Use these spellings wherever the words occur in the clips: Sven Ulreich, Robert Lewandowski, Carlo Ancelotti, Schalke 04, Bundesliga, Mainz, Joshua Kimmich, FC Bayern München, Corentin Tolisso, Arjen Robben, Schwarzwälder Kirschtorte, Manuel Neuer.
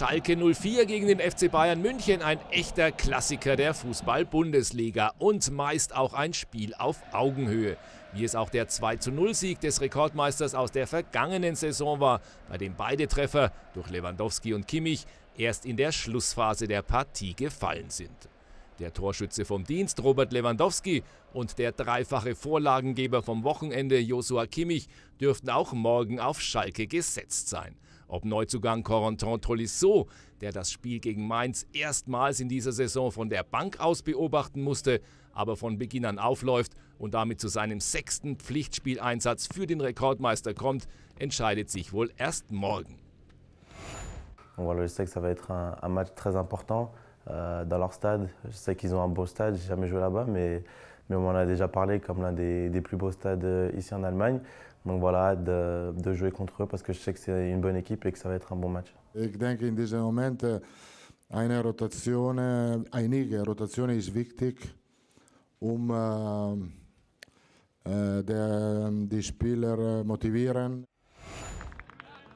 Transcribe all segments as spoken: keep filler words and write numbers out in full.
Schalke null vier gegen den F C Bayern München, ein echter Klassiker der Fußball-Bundesliga und meist auch ein Spiel auf Augenhöhe. Wie es auch der zwei zu null Sieg des Rekordmeisters aus der vergangenen Saison war, bei dem beide Treffer durch Lewandowski und Kimmich erst in der Schlussphase der Partie gefallen sind. Der Torschütze vom Dienst, Robert Lewandowski, und der dreifache Vorlagengeber vom Wochenende, Joshua Kimmich, dürften auch morgen auf Schalke gesetzt sein. Ob Neuzugang Corentin Tolisso, der das Spiel gegen Mainz erstmals in dieser Saison von der Bank aus beobachten musste, aber von Beginn an aufläuft und damit zu seinem sechsten Pflichtspieleinsatz für den Rekordmeister kommt, entscheidet sich wohl erst morgen. Je sais que ça va être un match très important. Dans leur stade, je sais qu'ils ont un beau stade, j'ai jamais joué là-bas, mais, mais on en a déjà parlé comme l'un des, des plus beaux stades ici en Allemagne. Donc voilà, de, de jouer contre eux parce que je sais que c'est une bonne équipe et que ça va être un bon match. Ich denke, in diesem Moment eine Rotation, einige Rotation ist wichtig, um äh, der, die Spieler motivieren.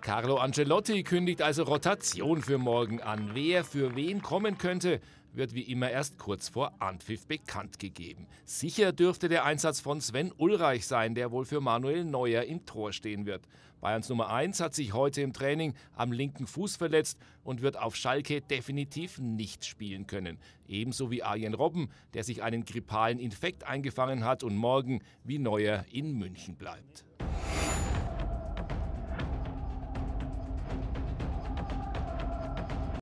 Carlo Ancelotti kündigt also Rotation für morgen an. Wer für wen kommen könnte, wird wie immer erst kurz vor Anpfiff bekannt gegeben. Sicher dürfte der Einsatz von Sven Ulreich sein, der wohl für Manuel Neuer im Tor stehen wird. Bayerns Nummer eins hat sich heute im Training am linken Fuß verletzt und wird auf Schalke definitiv nicht spielen können. Ebenso wie Arjen Robben, der sich einen grippalen Infekt eingefangen hat und morgen wie Neuer in München bleibt.